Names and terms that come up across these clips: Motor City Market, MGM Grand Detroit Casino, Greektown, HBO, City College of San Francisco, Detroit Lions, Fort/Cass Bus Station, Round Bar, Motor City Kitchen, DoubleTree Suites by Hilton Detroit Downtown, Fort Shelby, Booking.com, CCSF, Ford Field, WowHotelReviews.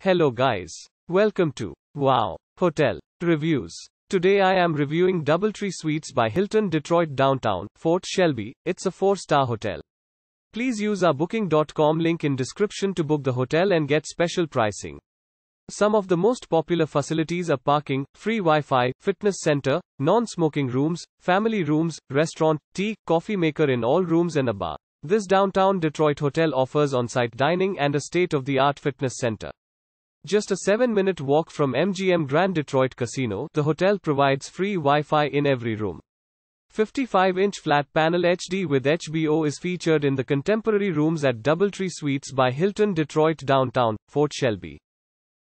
Hello guys. Welcome to Wow Hotel Reviews. Today I am reviewing DoubleTree Suites by Hilton Detroit Downtown, Fort Shelby. It's a 4-star hotel. Please use our booking.com link in description to book the hotel and get special pricing. Some of the most popular facilities are parking, free Wi-Fi, fitness center, non-smoking rooms, family rooms, restaurant, tea, coffee maker in all rooms and a bar. This downtown Detroit hotel offers on-site dining and a state-of-the-art fitness center. Just a 7-minute walk from MGM Grand Detroit Casino, the hotel provides free Wi-Fi in every room. 55-inch flat panel HD with HBO is featured in the contemporary rooms at DoubleTree Suites by Hilton Detroit Downtown, Fort Shelby.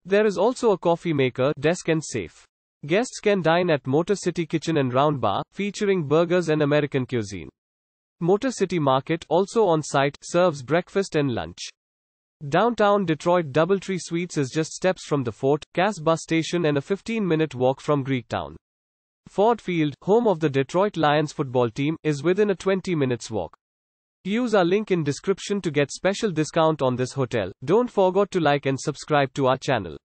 There is also a coffee maker, desk and safe. Guests can dine at Motor City Kitchen and Round Bar, featuring burgers and American cuisine. Motor City Market, also on site, serves breakfast and lunch. Downtown Detroit DoubleTree Suites is just steps from the Fort/Cass Bus Station and a 15-minute walk from Greektown. Ford Field, home of the Detroit Lions football team, is within a 20-minute walk. Use our link in description to get special discount on this hotel. Don't forget to like and subscribe to our channel.